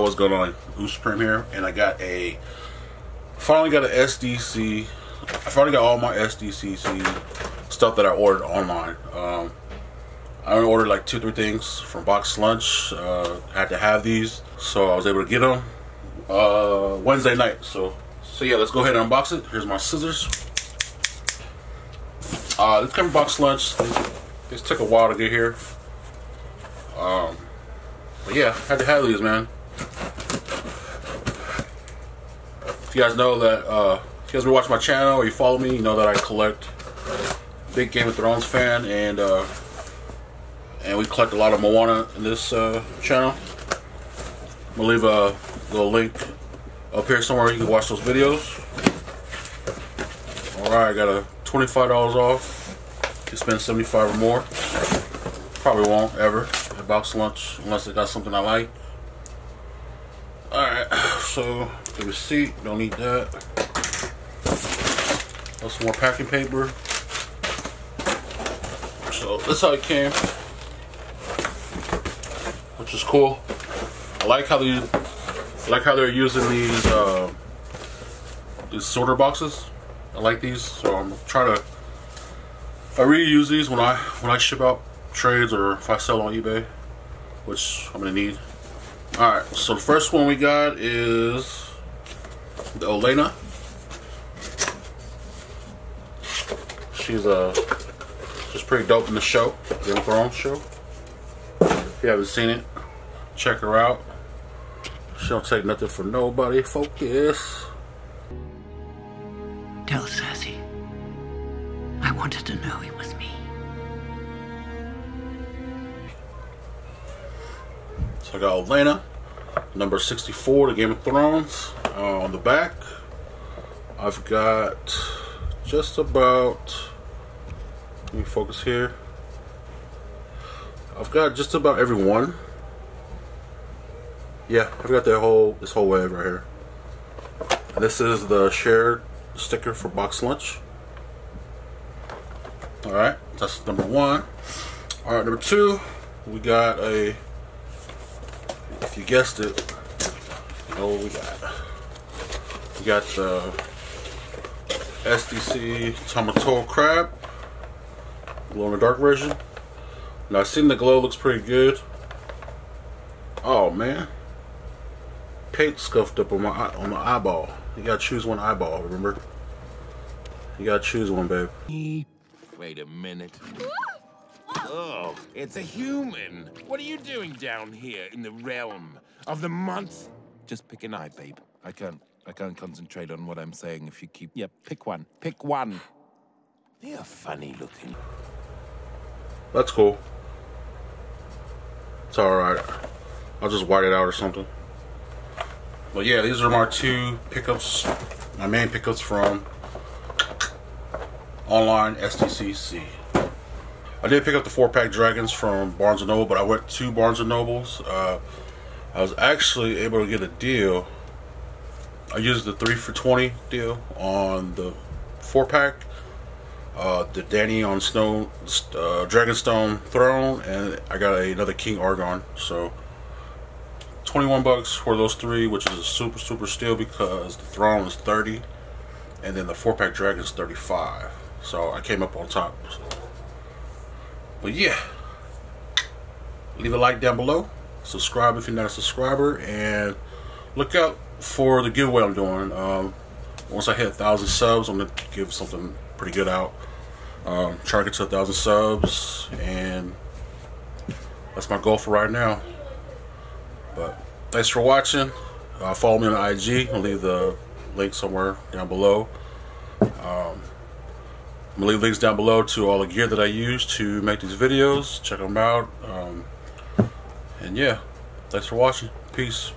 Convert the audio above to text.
y'all what's going on. Uce Supreme here, and I got a finally got an SDC. I finally got all my SDCC stuff that I ordered online. I only ordered like 2-3 things from Box Lunch. I had to have these, so I was able to get them Wednesday night. So yeah, let's go ahead and unbox it. Here's my scissors. This came from Box Lunch. This took a while to get here. But yeah, I had to have these, man. If you guys know that, if you guys been watching my channel or you follow me, you know that I collect. Big Game of Thrones fan, and we collect a lot of Moana in this channel. I'm gonna leave a little link up here somewhere you can watch those videos. All right, I got a $25 off. You spend $75 or more. Probably won't ever at Box Lunch unless they got something I like. Alright, so the receipt, don't need that. Got some more packing paper. So that's how it came, which is cool. I like how they they're using these sorter boxes. I like these, so I'm trying to reuse these when I ship out trades or if I sell on eBay, which I'm gonna need. Alright, so the first one we got is the Olena. She's she's pretty dope in the show, Game of Thrones show. If you haven't seen it, check her out. She don't take nothing for nobody. Focus. Tell Cersei I wanted to know it was me. So I got Olena, number 64, the Game of Thrones. On the back, I've got just about, let me focus here. I've got just about every one. Yeah, I've got that this whole wave right here. And this is the shared sticker for Box Lunch. All right, that's number one. All right, number two, we got a, if you guessed it, you know what we got. We got the SDC Tamatoa crab, glow in the dark version. Now I've seen the glow, looks pretty good. Oh man, paint scuffed up on the eyeball. You gotta choose one eyeball, remember? You gotta choose one, babe. Wait a minute. Oh, it's a human. What are you doing down here in the realm of the months? Just pick an eye, babe. I can't concentrate on what I'm saying if you keep... Yeah, pick one. Pick one. They are funny looking. That's cool. It's alright. I'll just white it out or something. But yeah, these are my two pickups. My main pickups from online SDCC. I did pick up the 4-pack dragons from Barnes and Noble, but I went to Barnes and Nobles. I was actually able to get a deal. I used the 3 for $20 deal on the 4-pack. The Danny on Snow, Dragonstone throne, and I got another King Argon. So $21 for those three, which is a super steal because the throne is 30, and then the 4-pack dragon is 35. So I came up on top. So. But yeah, leave a like down below, subscribe if you're not a subscriber, and look out for the giveaway I'm doing. Once I hit 1,000 subs, I'm going to give something pretty good out. Try to get to 1,000 subs, and that's my goal for right now. But thanks for watching. Follow me on IG. I'll leave the link somewhere down below. I'm gonna leave links down below to all the gear that I use to make these videos. Check them out. And yeah, thanks for watching. Peace.